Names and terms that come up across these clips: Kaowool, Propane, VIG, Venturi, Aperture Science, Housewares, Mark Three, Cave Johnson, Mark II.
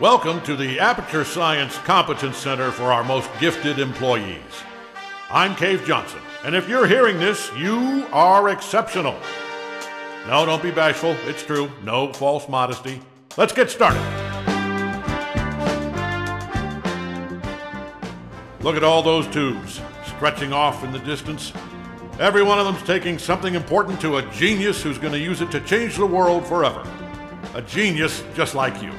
Welcome to the Aperture Science Competence Center for our most gifted employees. I'm Cave Johnson, and if you're hearing this, you are exceptional. No, don't be bashful. It's true. No false modesty. Let's get started. Look at all those tubes stretching off in the distance. Every one of them's taking something important to a genius who's going to use it to change the world forever. A genius just like you.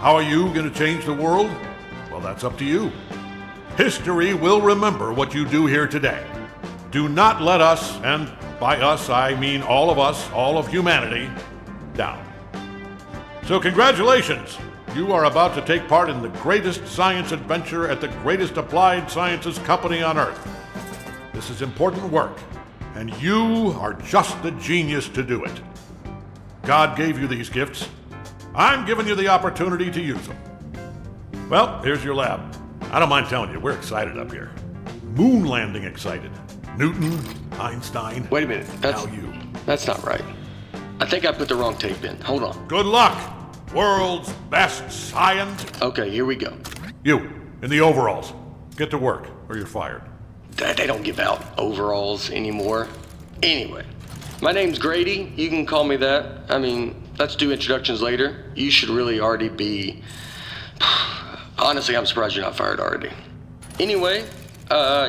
How are you going to change the world? Well, that's up to you. History will remember what you do here today. Do not let us, and by us I mean all of us, all of humanity, down. So congratulations! You are about to take part in the greatest science adventure at the greatest applied sciences company on Earth. This is important work, and you are just the genius to do it. God gave you these gifts. I'm giving you the opportunity to use them. Well, here's your lab. I don't mind telling you, we're excited up here. Moon landing excited. Newton, Einstein. Wait a minute. That's not right. I think I put the wrong tape in. Hold on. Good luck. World's best science. Okay, here we go. You, in the overalls. Get to work, or you're fired. They don't give out overalls anymore. Anyway, my name's Grady. You can call me that. I mean, let's do introductions later. You should really already be... Honestly, I'm surprised you're not fired already. Anyway,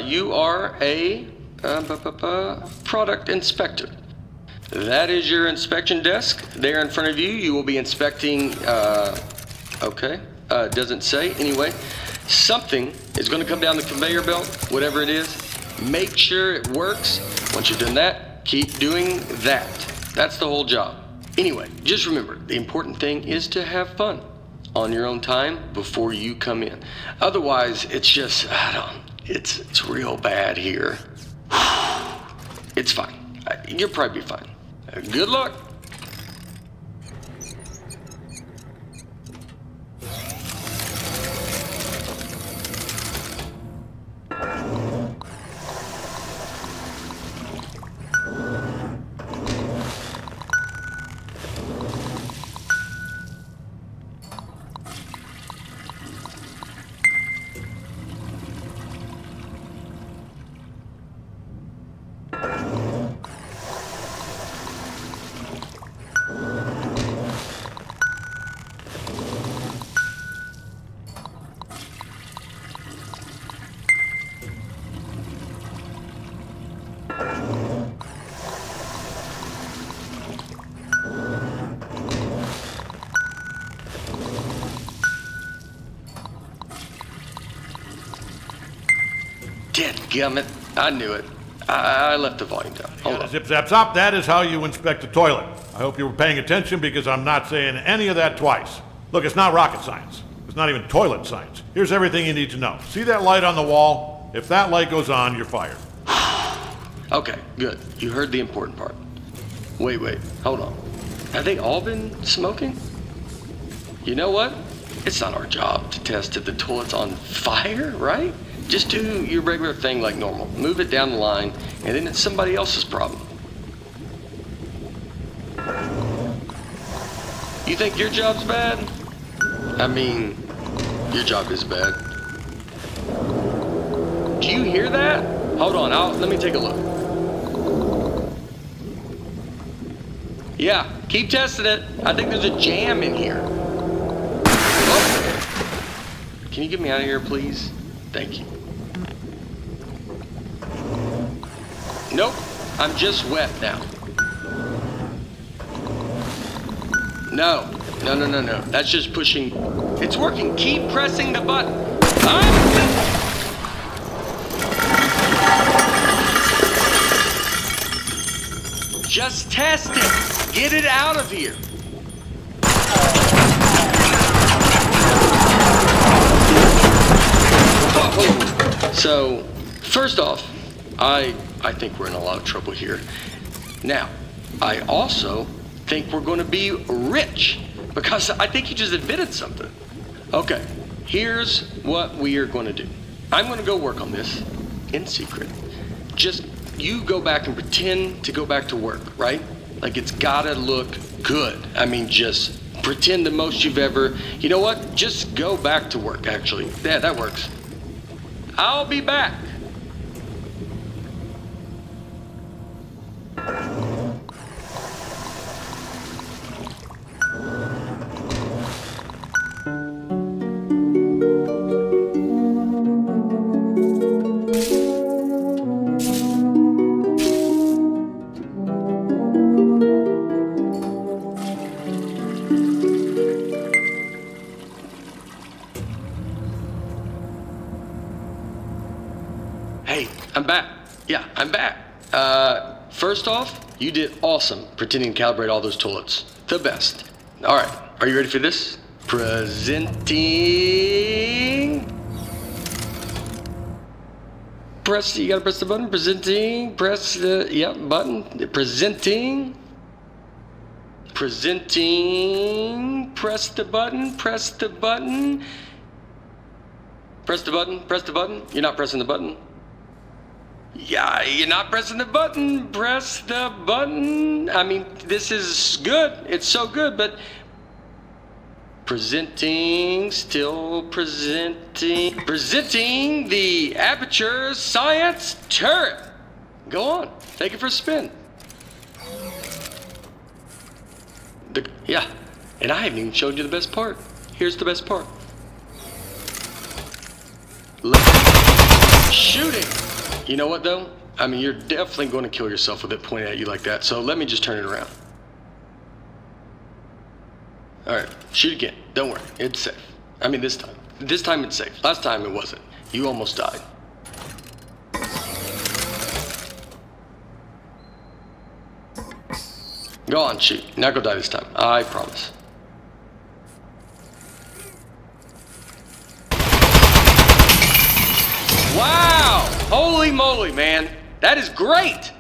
you are a product inspector. That is your inspection desk. There in front of you, you will be inspecting, doesn't say. Anyway, something is going to come down the conveyor belt, whatever it is. Make sure it works. Once you've done that, keep doing that. That's the whole job. Anyway, just remember, the important thing is to have fun on your own time before you come in. Otherwise, it's just, it's real bad here. It's fine. You'll probably be fine. Good luck. Gummit, I knew it. I left the volume down. Hold on. Zip, zap, zop. That is how you inspect a toilet. I hope you were paying attention because I'm not saying any of that twice. Look, it's not rocket science. It's not even toilet science. Here's everything you need to know. See that light on the wall? If that light goes on, you're fired. Okay, good. You heard the important part. Wait, hold on. Have they all been smoking? You know what? It's not our job to test if the toilet's on fire, right? Just do your regular thing like normal. Move it down the line, and then it's somebody else's problem. You think your job's bad? I mean, your job is bad. Do you hear that? Hold on, let me take a look. Yeah, keep testing it. I think there's a jam in here. Oh. Can you get me out of here, please? Thank you. Nope, I'm just wet now. No. That's just pushing. It's working. Keep pressing the button. Just test it. Get it out of here. So, first off, I think we're in a lot of trouble here. Now, I also think we're going to be rich, because I think you just admitted something. Okay, here's what we are going to do. I'm going to go work on this in secret. Just, you go back and pretend to go back to work, right? Like, it's got to look good. I mean, just Pretend the most you've ever... You know what? Just go back to work, actually. Yeah, that works. I'll be back. First off, you did awesome pretending to calibrate all those tulips. The best. All right, are you ready for this? Presenting. Press, you gotta press the button. Presenting, press the, yeah, button. Presenting. Presenting, press the button, press the button. Press the button, press the button. You're not pressing the button. Yeah, you're not pressing the button. Press the button. I mean, this is good. It's so good, but... Presenting, still presenting... Presenting the Aperture Science turret. Go on. Take it for a spin. Yeah, and I haven't even showed you the best part. Here's the best part. Shooting! You know what, though? I mean, you're definitely going to kill yourself with it pointed at you like that, so let me just turn it around. All right, shoot again. Don't worry, it's safe. I mean, this time. This time it's safe. Last time it wasn't. You almost died. Go on, shoot. Not gonna die this time. I promise. Wow! Holy moly, man. That is great!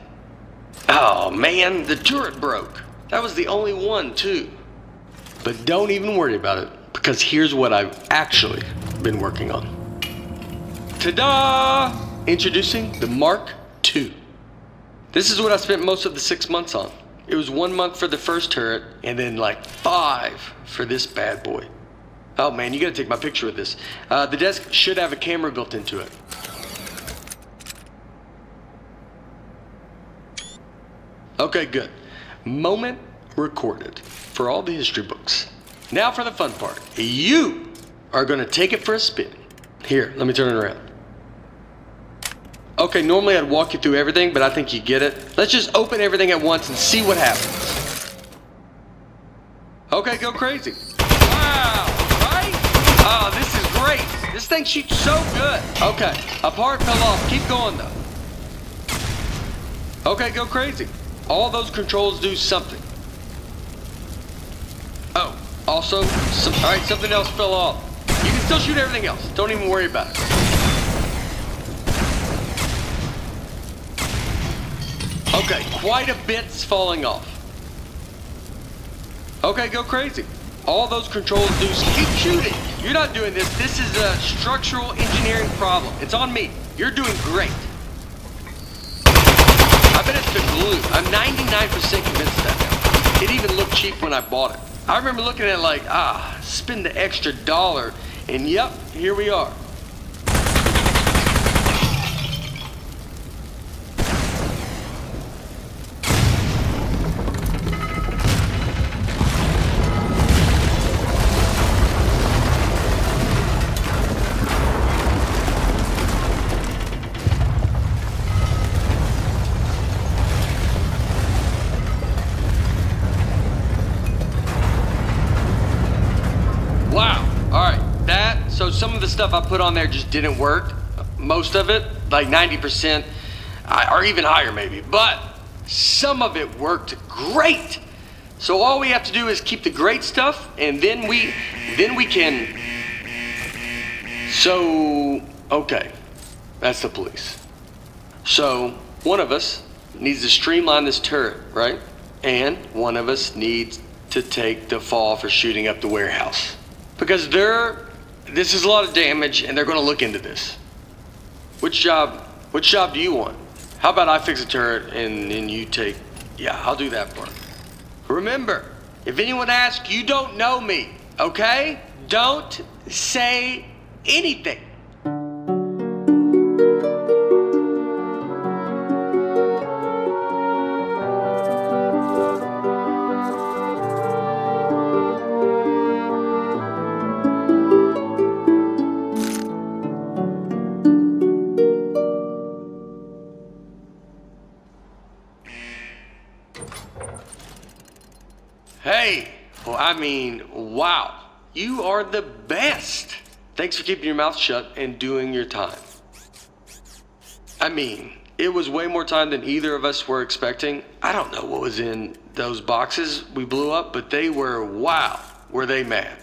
Oh, man, the turret broke. That was the only one, too. But don't even worry about it, because here's what I've actually been working on. Ta-da! Introducing the Mark II. This is what I spent most of the 6 months on. It was 1 month for the first turret, and then like 5 for this bad boy. Oh, man, you gotta take my picture with this. The desk should have a camera built into it. Okay, good. Moment recorded for all the history books. Now for the fun part. You are gonna take it for a spin. Here, let me turn it around. Okay, normally I'd walk you through everything, but I think you get it. Let's just open everything at once and see what happens. Okay, go crazy. Wow, right? Oh, this is great. This thing shoots so good. Okay, a part fell off. Keep going, though. Okay, go crazy. All those controls do something. Oh, also, all right, something else fell off. You can still shoot everything else. Don't even worry about it. Okay, quite a bit's falling off. Okay, go crazy. All those controls do keep shooting. You're not doing this. This is a structural engineering problem. It's on me. You're doing great. I bet it's the glue. I'm 99% convinced of that now. It even looked cheap when I bought it. I remember looking at it like, ah, spend the extra dollar, and yep, here we are. Some of the stuff I put on there just didn't work. Most of it, like 90%, or even higher maybe, but some of it worked great. So all we have to do is keep the great stuff, and then we can... So, okay, that's the police. So one of us needs to streamline this turret, right? And one of us needs to take the fall for shooting up the warehouse. Because this is a lot of damage, and they're going to look into this. Which job do you want? How about I fix a turret, and then you take... Yeah, I'll do that part. Remember, If anyone asks, you don't know me, okay? Don't say anything. Wow, you are the best. Thanks for keeping your mouth shut and doing your time. I mean, it was way more time than either of us were expecting. I don't know what was in those boxes we blew up, but they were, wow, were they mad.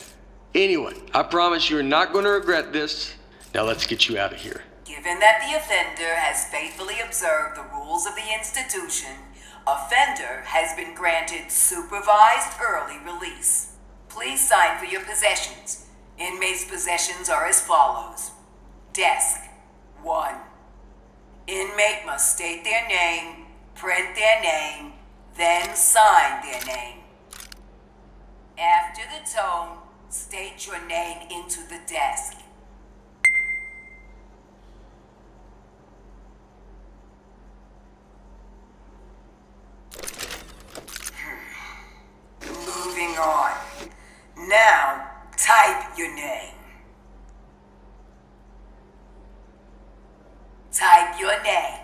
Anyway, I promise you're not going to regret this. Now let's get you out of here. Given that the offender has faithfully observed the rules of the institution, offender has been granted supervised early release. Please sign for your possessions. Inmates' possessions are as follows. Desk, 1. Inmate must state their name, print their name, then sign their name. After the tone, state your name into the desk. Moving on. Now, type your name. Type your name.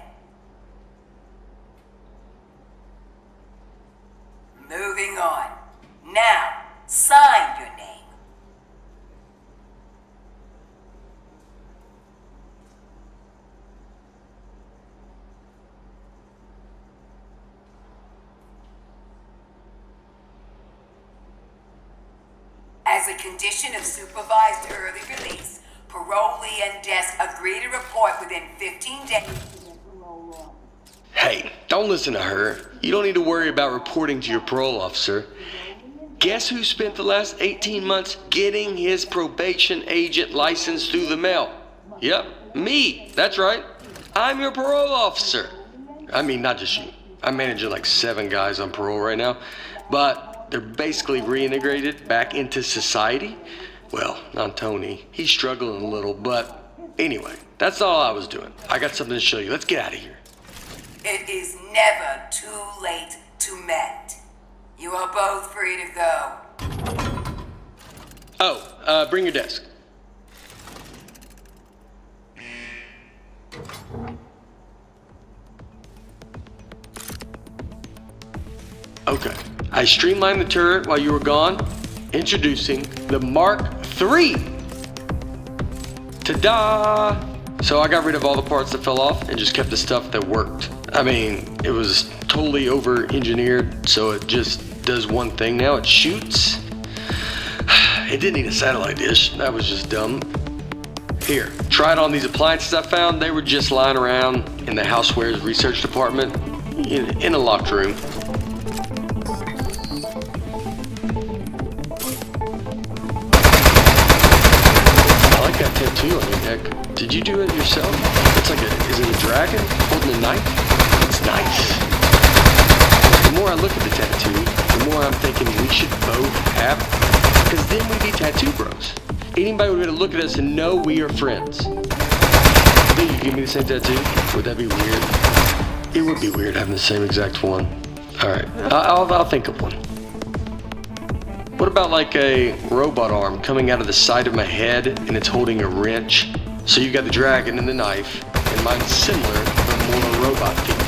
Moving on. Now, sign your name. As a condition of supervised early release, parolee and desk agree to report within 15 days. Hey, don't listen to her. You don't need to worry about reporting to your parole officer. Guess who spent the last 18 months getting his probation agent license through the mail? Yep, me. That's right. I'm your parole officer. I mean, not just you. I'm managing like 7 guys on parole right now, but they're basically reintegrated back into society. Well, not Tony. He's struggling a little, but anyway, that's all I was doing. I got something to show you. Let's get out of here. It is never too late to mend. You are both free to go. Oh, bring your desk. Okay. I streamlined the turret while you were gone. Introducing the Mark III. Ta-da! So I got rid of all the parts that fell off and just kept the stuff that worked. I mean, it was totally over-engineered, so it just does one thing now. It shoots. It didn't need a satellite dish. That was just dumb. Here, tried on these appliances I found. They were just lying around in the Housewares research department in a locked room. Tattoo on your neck. Did you do it yourself? It's like a, is it a dragon holding a knife? It's nice. The more I look at the tattoo, the more I'm thinking we should both have, because then we'd be tattoo bros. Anybody would be able to look at us and know we are friends. Think you give me the same tattoo? Would that be weird? It would be weird having the same exact one. All right, I'll think of one. What about like a robot arm coming out of the side of my head and it's holding a wrench? So you got the dragon and the knife, and mine's similar but more robot themed.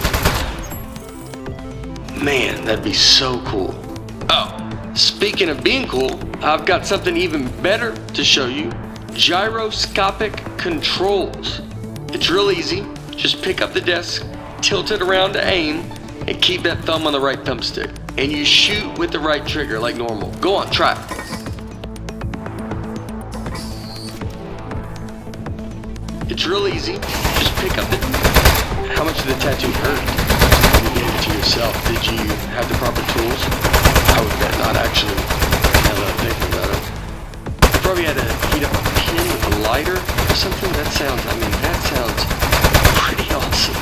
Man, that'd be so cool. Oh, speaking of being cool, I've got something even better to show you. Gyroscopic controls. It's real easy. Just pick up the desk, tilt it around to aim, and keep that thumb on the right thumbstick. And you shoot with the right trigger like normal. Go on, try it. It's real easy. Just pick up the... How much did the tattoo hurt? You gave it to yourself. Did you have the proper tools? I would bet not, actually. Now that I'm thinking about it. You probably had to heat up a pin with a lighter or something. That sounds... I mean, that sounds pretty awesome.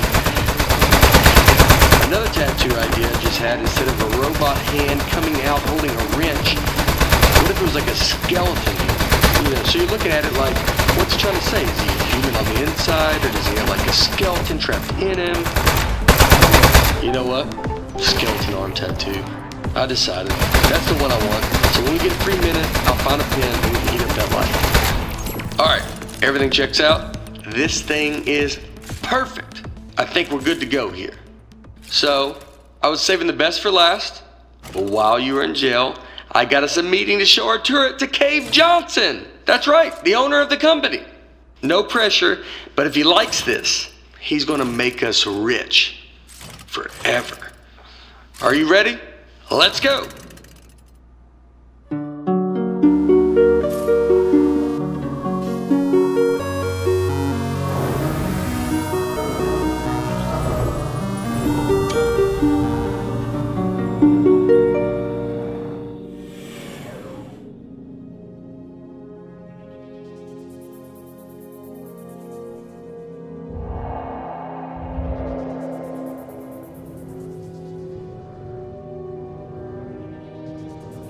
Another tattoo idea I just had, instead of a robot hand coming out out holding a wrench. What if it was like a skeleton? You know, so you're looking at it like, what's it trying to say? Is he human on the inside, or does he have like a skeleton trapped in him? You know what? Skeleton arm tattoo. I decided. That's the one I want. So when we get a free minute, I'll find a pen and we can eat up that light. Alright, everything checks out. This thing is perfect. I think we're good to go here. So, I was saving the best for last, but while you were in jail, I got us a meeting to show our turret to Cave Johnson. That's right, the owner of the company. No pressure, but if he likes this, he's gonna make us rich forever. Are you ready? Let's go.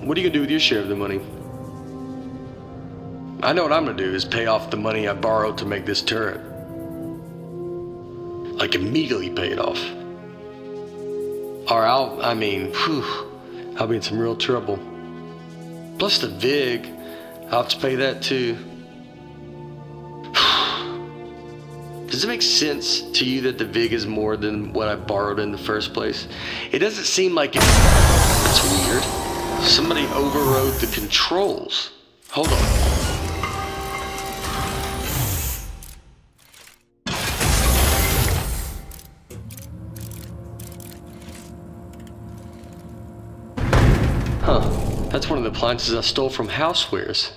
What are you gonna do with your share of the money? I know what I'm gonna do is pay off the money I borrowed to make this turret. Like immediately pay it off. Or I'll be in some real trouble. Plus the VIG, I'll have to pay that too. Does it make sense to you that the VIG is more than what I borrowed in the first place? It doesn't seem like it. It's weird. Somebody overrode the controls. Hold on. Huh, that's one of the appliances I stole from Housewares.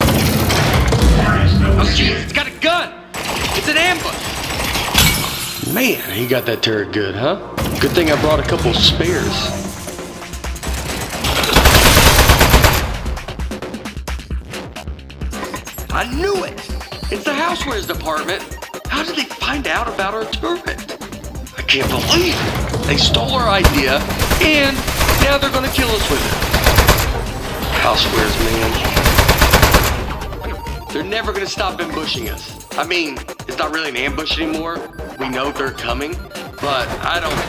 Oh jeez, it's got a gun! It's an ambush! Man, he got that turret good, huh? Good thing I brought a couple spares. I knew it! It's the Housewares department. How did they find out about our turret? I can't believe it! They stole our idea, and now they're gonna kill us with it. Housewares, man. They're never gonna stop ambushing us. I mean, it's not really an ambush anymore. We know they're coming, but I don't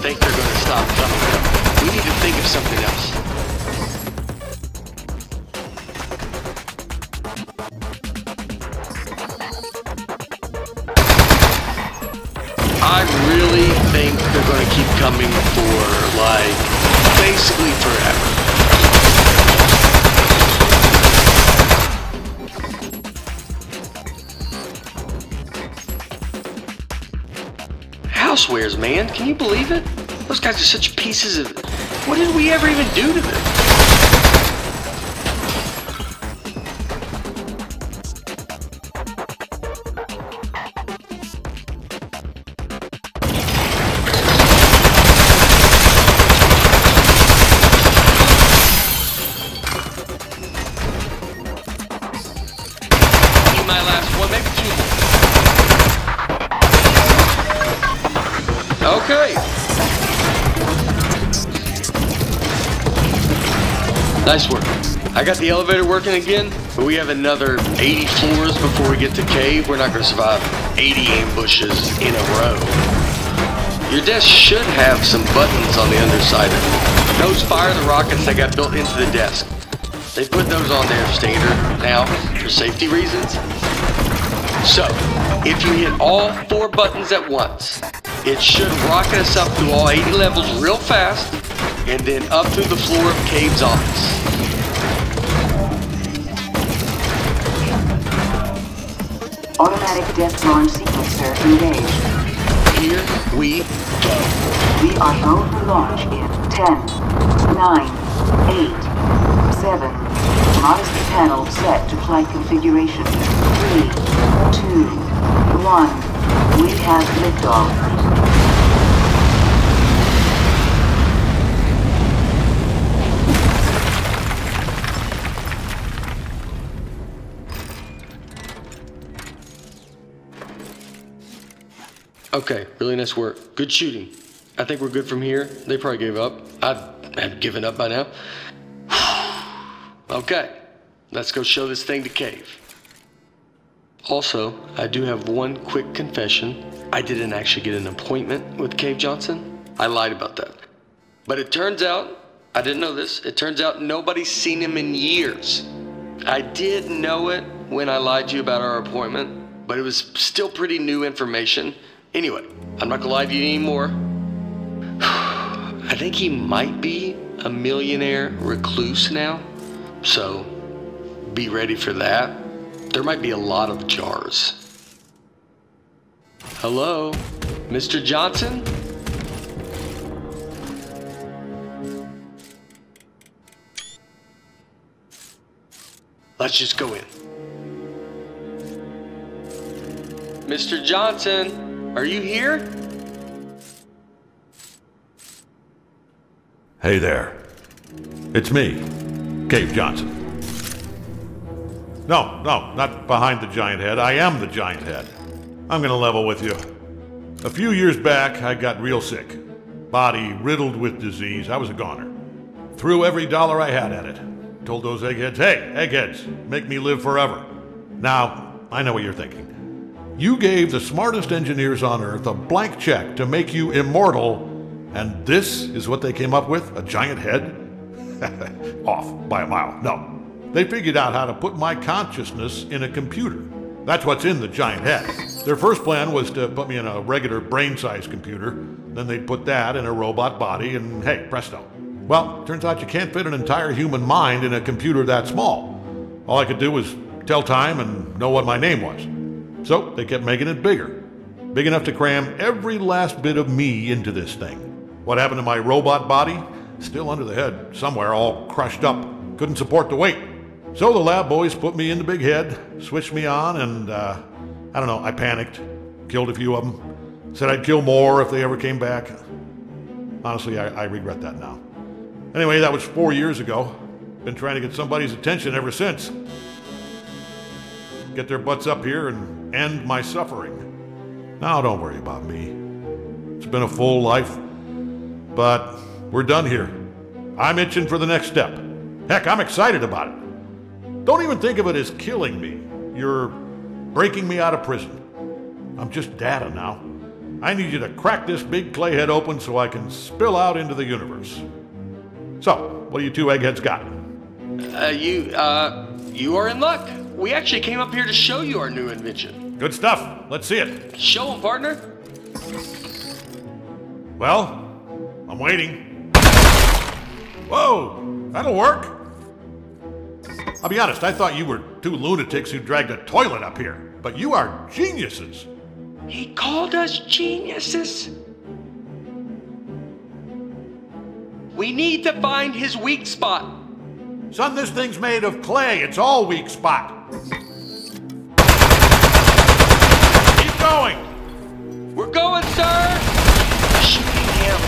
think they're gonna stop coming. We need to think of something else. I really think they're going to keep coming for, like, basically forever. Housewares, man. Can you believe it? Those guys are such pieces of... What did we ever even do to them? Okay. Nice work. I got the elevator working again, but we have another 80 floors before we get to Cave. We're not going to survive 80 ambushes in a row. Your desk should have some buttons on the underside of it. Those fire the rockets that got built into the desk. They put those on there standard now for safety reasons. So, if you hit all 4 buttons at once, it should rocket us up through all 80 levels real fast, and then up through the floor of Cave's office. Automatic death launch sequencer engaged. Here we go. We are going to launch in 10, 9, 8, 7. Modesty panel set to flight configuration. 3, 2, 1. We have liftoff. Okay, really nice work. Good shooting. I think we're good from here. They probably gave up. I've given up by now. Okay, let's go show this thing to Cave. Also, I do have one quick confession. I didn't actually get an appointment with Cave Johnson. I lied about that. But it turns out, I didn't know this, it turns out nobody's seen him in years. I did know it when I lied to you about our appointment, but it was still pretty new information. Anyway, I'm not gonna lie to you anymore. I think he might be a millionaire recluse now, so be ready for that. There might be a lot of jars. Hello, Mr. Johnson? Let's just go in. Mr. Johnson, are you here? Hey there. It's me, Cave Johnson. No, not behind the giant head. I am the giant head. I'm gonna level with you. A few years back, I got real sick. Body riddled with disease. I was a goner. Threw every dollar I had at it. Told those eggheads, hey, eggheads, make me live forever. Now, I know what you're thinking. You gave the smartest engineers on Earth a blank check to make you immortal, and this is what they came up with? A giant head? Off by a mile. No. They figured out how to put my consciousness in a computer. That's what's in the giant head. Their first plan was to put me in a regular brain-sized computer. Then they'd put that in a robot body, and hey, presto. Well, turns out you can't fit an entire human mind in a computer that small. All I could do was tell time and know what my name was. So they kept making it bigger. Big enough to cram every last bit of me into this thing. What happened to my robot body? Still under the head, somewhere, all crushed up. Couldn't support the weight. So the lab boys put me in the big head, switched me on, and I don't know, I panicked. Killed a few of them. Said I'd kill more if they ever came back. Honestly, I regret that now. Anyway, that was 4 years ago. Been trying to get somebody's attention ever since. Get their butts up here and end my suffering. Now, don't worry about me. It's been a full life, but we're done here. I'm itching for the next step. Heck, I'm excited about it. Don't even think of it as killing me. You're breaking me out of prison. I'm just data now. I need you to crack this big clay head open so I can spill out into the universe. So, what do you two eggheads got? You are in luck. We actually came up here to show you our new invention. Good stuff. Let's see it. Show 'em, partner. Well, I'm waiting. Whoa, that'll work. I'll be honest, I thought you were two lunatics who dragged a toilet up here, but you are geniuses. He called us geniuses. We need to find his weak spot. Son, this thing's made of clay. It's all weak spot. Keep going. We're going, sir. Shooting him.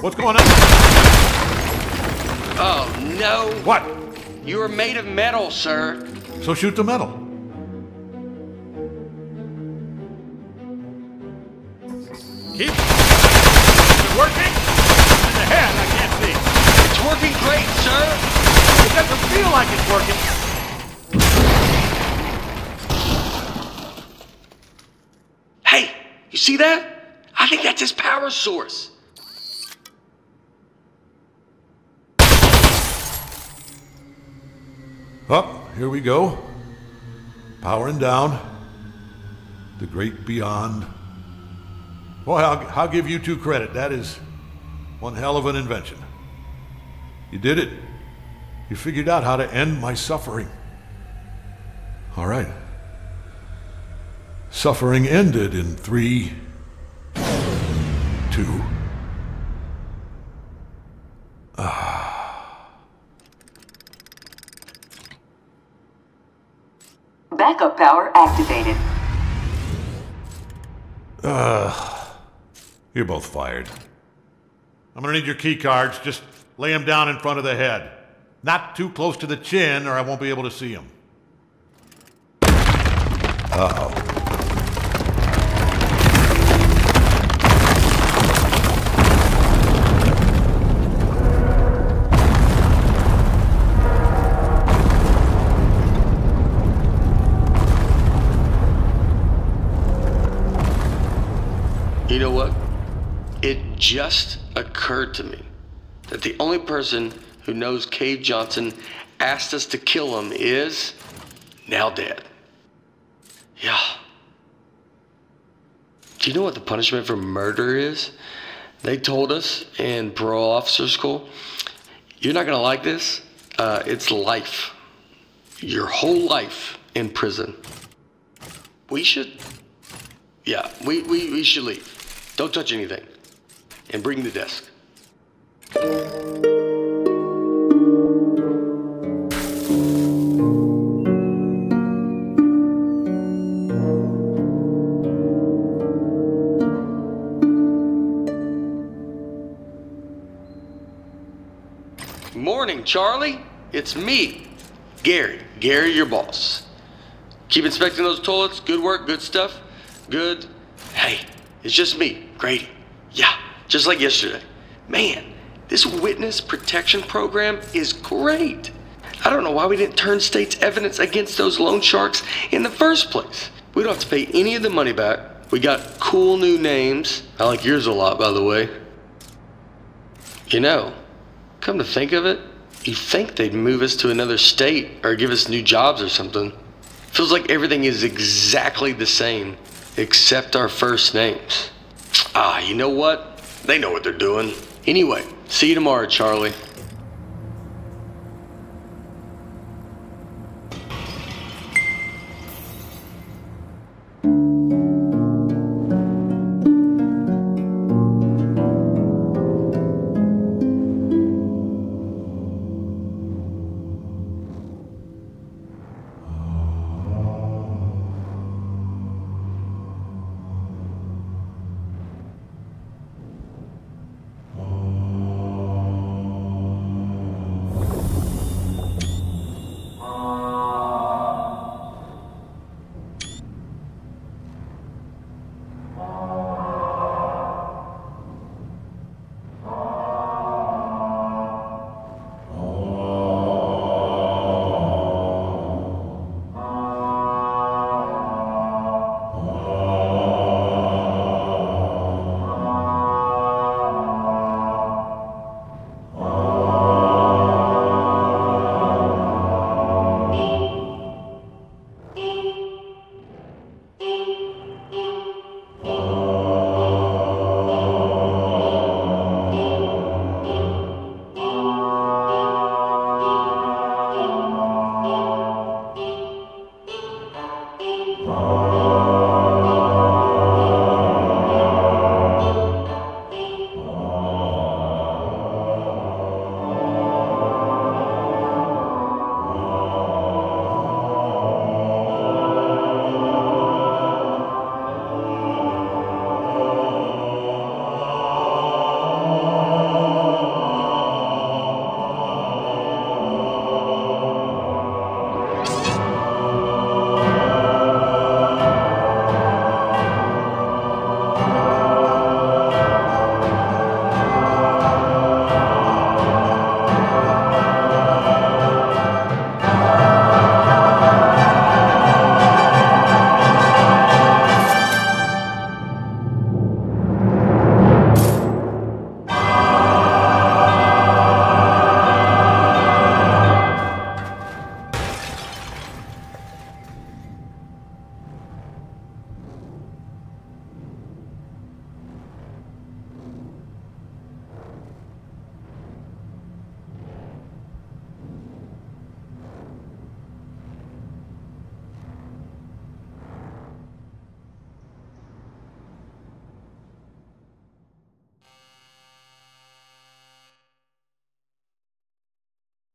What's going on? Oh, no. What? You are made of metal, sir. So shoot the metal. Keep working. In the head, I can't see. It's working great, sir. It doesn't feel like it's working. Hey, you see that? I think that's his power source. Up, here we go. Powering down. The great beyond. Boy, I'll give you two credit. That is one hell of an invention. You did it. You figured out how to end my suffering. All right. Suffering ended in 3, 2. Backup power activated. You're both fired. I'm gonna need your key cards. Just Lay him down in front of the head. Not too close to the chin, or I won't be able to see him. Uh-oh. You know what? It just occurred to me that the only person who knows Cave Johnson asked us to kill him is now dead. Yeah. Do you know what the punishment for murder is? They told us in parole officer school, you're not gonna like this, it's life. Your whole life in prison. We should, yeah, we should leave. Don't touch anything. And bring the desk. Morning, Charlie. It's me, Gary. Gary, your boss. Keep inspecting those toilets. Good work, good stuff. Good. Hey, it's just me, Grady. Yeah. Just like yesterday. Man, this witness protection program is great. I don't know why we didn't turn state's evidence against those loan sharks in the first place. We don't have to pay any of the money back. We got cool new names. I like yours a lot, by the way. You know, come to think of it, you'd think they'd move us to another state or give us new jobs or something. Feels like everything is exactly the same except our first names. Ah, you know what? They know what they're doing. Anyway, see you tomorrow, Charlie.